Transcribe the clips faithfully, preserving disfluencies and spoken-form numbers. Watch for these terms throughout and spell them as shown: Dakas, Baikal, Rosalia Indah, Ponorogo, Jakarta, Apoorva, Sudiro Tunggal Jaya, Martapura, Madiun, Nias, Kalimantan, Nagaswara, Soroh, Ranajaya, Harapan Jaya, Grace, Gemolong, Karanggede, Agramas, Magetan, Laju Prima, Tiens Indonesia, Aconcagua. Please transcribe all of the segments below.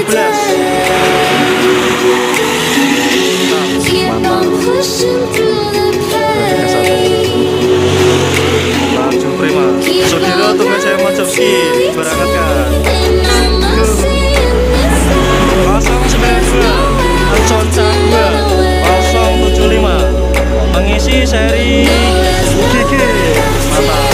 Laju Prima. Sudiro Tunggal Jaya Mojoki berangkatkan. nol sembilan dua Aconcagua nol tujuh lima mengisi seri gigi mata.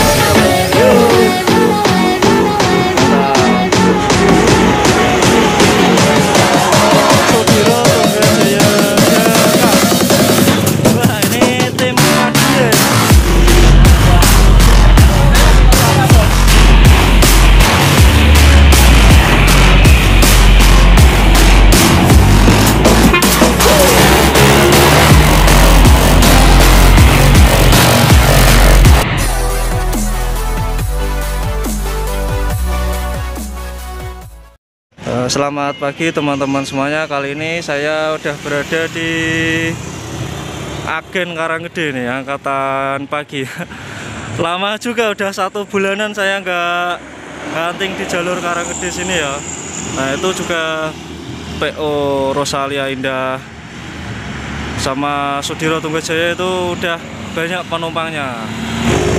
Selamat pagi teman-teman semuanya. Kali ini saya udah berada di agen Karanggede nih, angkatan pagi. Lama juga, udah satu bulanan saya nggak hunting di jalur Karanggede sini ya. Nah itu juga P O Rosalia Indah sama Sudiro Tunggal Jaya itu udah banyak penumpangnya.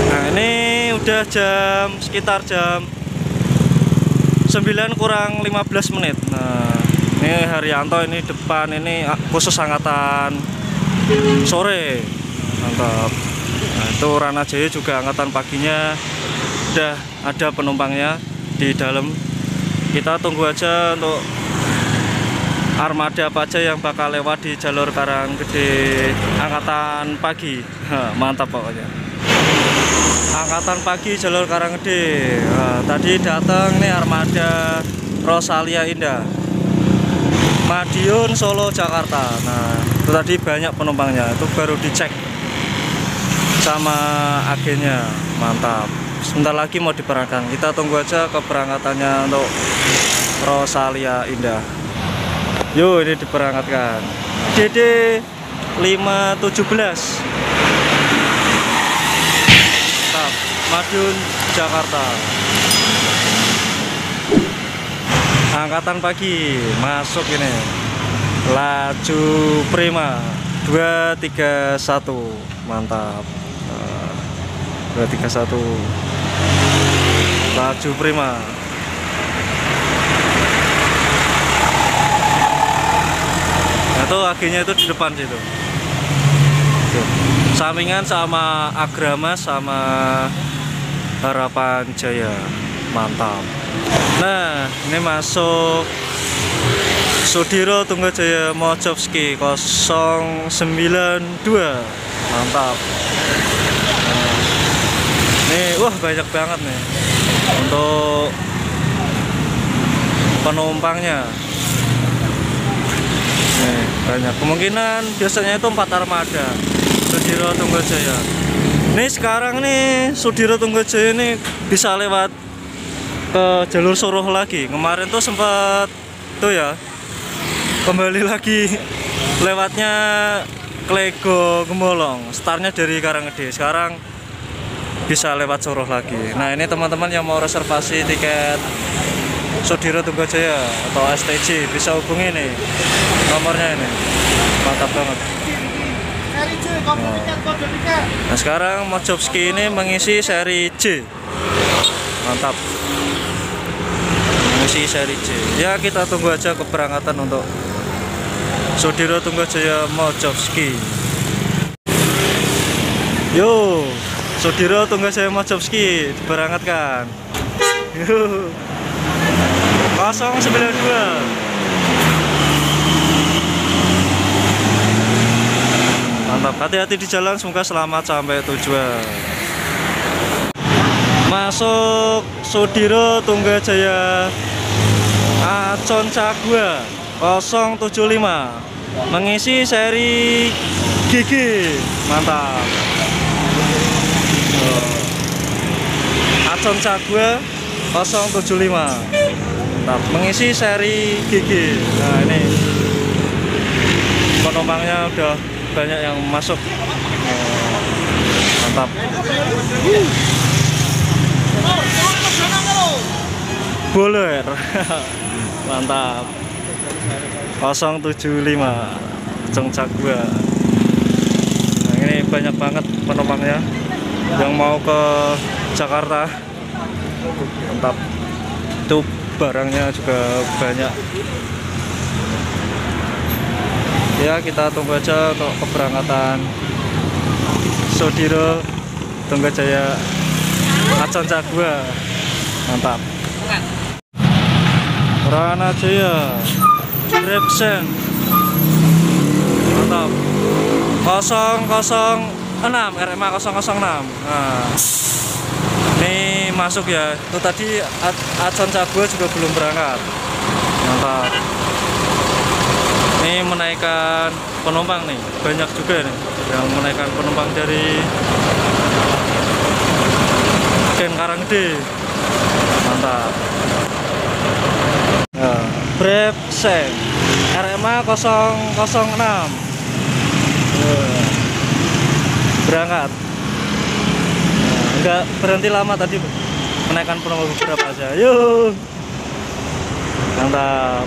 Nah ini udah jam sekitar jam sembilan kurang lima belas menit. Nah, ini Haryanto ini depan ini khusus angkatan sore. Mantap. Nah, itu Ranajaya juga angkatan paginya udah ada penumpangnya di dalam. Kita tunggu aja untuk armada apa aja yang bakal lewat di jalur Karanggede angkatan pagi. Nah, mantap pokoknya. Angkatan pagi jalur Karanggede. Nah, tadi datang nih armada Rosalia Indah Madiun, Solo, Jakarta. Nah itu tadi banyak penumpangnya, itu baru dicek sama agennya. Mantap. Sebentar lagi mau diberangkatkan. Kita tunggu aja keberangkatannya untuk Rosalia Indah. Yuk, ini diberangkatkan D D lima tujuh belas Madiun, Jakarta. Angkatan pagi masuk ini Laju Prima dua tiga satu. Mantap. dua tiga satu Laju Prima. Nah, itu akhirnya itu di depan situ. Sampingan sama Agramas sama Harapan Jaya. Mantap. Nah ini masuk Sudiro Tunggal Jaya Mojoki nol sembilan dua. Mantap. Nah, ini wah banyak banget nih untuk penumpangnya. Nih banyak, kemungkinan biasanya itu empat armada Sudiro Tunggal Jaya. Ini sekarang nih Sudiro Tunggal Jaya ini bisa lewat ke jalur Soroh lagi. Kemarin tuh sempat tuh ya kembali lagi lewatnya Klego Gemolong. Startnya dari Karanggede, sekarang bisa lewat Soroh lagi. Nah ini teman-teman yang mau reservasi tiket Sudiro Tunggal Jaya atau S T J bisa hubungi nih nomornya ini. Mantap banget. Nah sekarang Mojoki ini mengisi seri J. Mantap. Mengisi seri J. Ya kita tunggu aja keberangkatan untuk Sudiro Tunggal Jaya Mojoki. Yo, Sudiro Tunggal Jaya Mojoki diberangkatkan. Yo. nol sembilan dua Mantap, hati-hati di jalan, semoga selamat sampai tujuan. Masuk Sudiro Tunggal Jaya Aconcagua nol tujuh lima mengisi seri gigi. Mantap. Aconcagua nol tujuh lima mantap, mengisi seri gigi. Nah ini penumpangnya udah banyak yang masuk. Mantap. Boler. Mantap. nol tujuh lima Aconcagua. Nah, ini banyak banget penumpangnya yang mau ke Jakarta. Mantap. Itu barangnya juga banyak. Ya, kita tunggu aja untuk keberangkatan Sudiro Tunggal Jaya Aconcagua. Mantap. Ranajaya Repsen. Mantap. nol nol enam R M A nol nol enam. Nah, ini masuk ya. Itu tadi Aconcagua juga belum berangkat. Mantap. Ini menaikkan penumpang nih, banyak juga nih yang menaikkan penumpang dari Gen Karanggede. Mantap. Nah, Brepsen R M A nol nol enam berangkat. Nah, enggak berhenti lama tadi, menaikkan penumpang beberapa aja. Yuk. Mantap.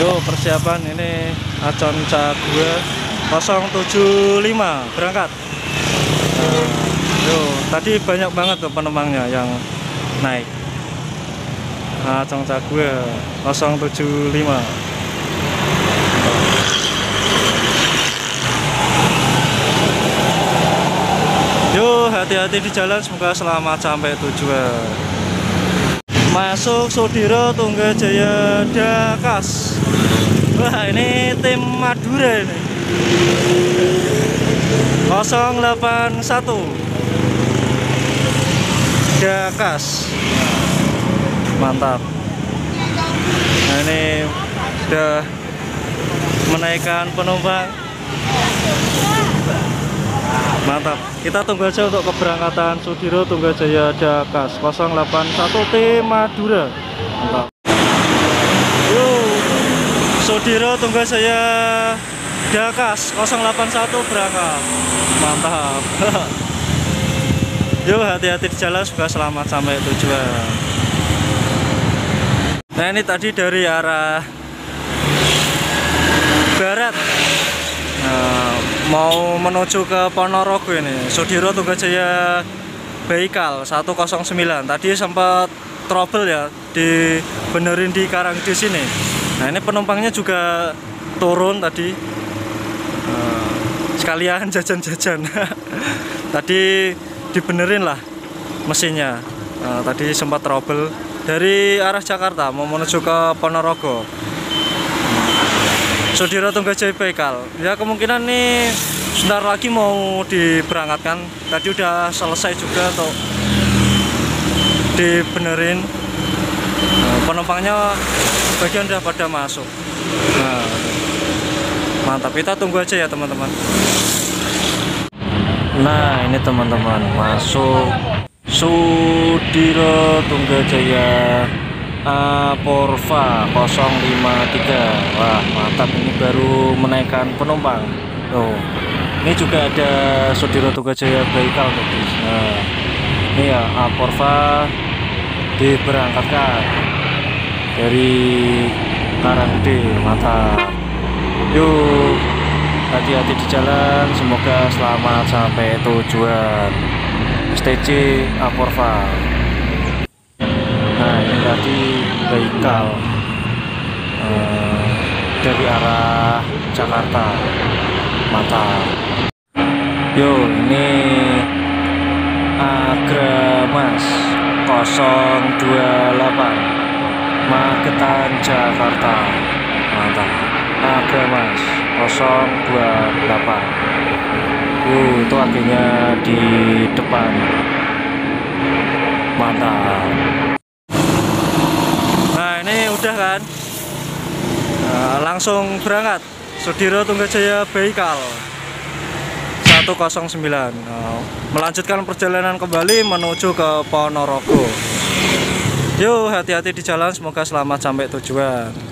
Yo, persiapan ini Aconcagua nol tujuh lima berangkat. Nah, yo, tadi banyak banget tuh penumpangnya yang naik. Aconcagua nol tujuh lima. Yo, hati-hati di jalan, semoga selamat sampai tujuan. Masuk Sudiro Tunggal Jaya Dakas. Wah, ini tim Madura ini. nol delapan satu Dakas. Mantap. Nah, ini udah menaikkan penumpang. Mantap. Kita tunggu aja untuk keberangkatan Sudiro Tunggal Jaya Dakas nol delapan satu T Madura. Mantap. Yuh. Sudiro Tunggal Jaya Dakas nol delapan satu berangkat. Mantap. Yuk, hati-hati di jalan, semoga selamat sampai tujuan. Nah, ini tadi dari arah barat. Nah, mau menuju ke Ponorogo ini Sudiro Tunggal Jaya Baikal satu nol sembilan. Tadi sempat trouble ya, dibenerin di Karanggede sini. Nah, ini penumpangnya juga turun tadi. Nah, sekalian jajan-jajan. Tadi dibenerin lah mesinnya. Nah, tadi sempat trouble dari arah Jakarta mau menuju ke Ponorogo Sudiro Tunggal Jaya Baikal. Ya, kemungkinan nih sebentar lagi mau diberangkatkan. Tadi udah selesai juga untuk dibenerin. Nah, penumpangnya bagian udah pada masuk. Nah, mantap. Kita tunggu aja ya teman-teman. Nah, ini teman-teman masuk Sudiro Tunggal Jaya Apoorva nol lima tiga. Wah, mantap, ini baru menaikkan penumpang. Tuh, ini juga ada Sudiro Tunggal Jaya Baikal. Nah, ini ya Apoorva diberangkatkan dari Karanggede. Mantap. Yuk, hati-hati di jalan, semoga selamat sampai tujuan. S T C Apoorva. Nah, ini tadi Baikal eh, dari arah Jakarta. Mantap. Yo, ini Agramas nol dua delapan Magetan Jakarta. Mantap. Agramas nol dua delapan. Uh, itu akhirnya di depan. Mantap. Ini udah kan, nah, langsung berangkat Sudiro Tunggal Jaya Baikal satu nol sembilan. Nah, melanjutkan perjalanan kembali menuju ke Ponorogo. Yuk, hati-hati di jalan, semoga selamat sampai tujuan.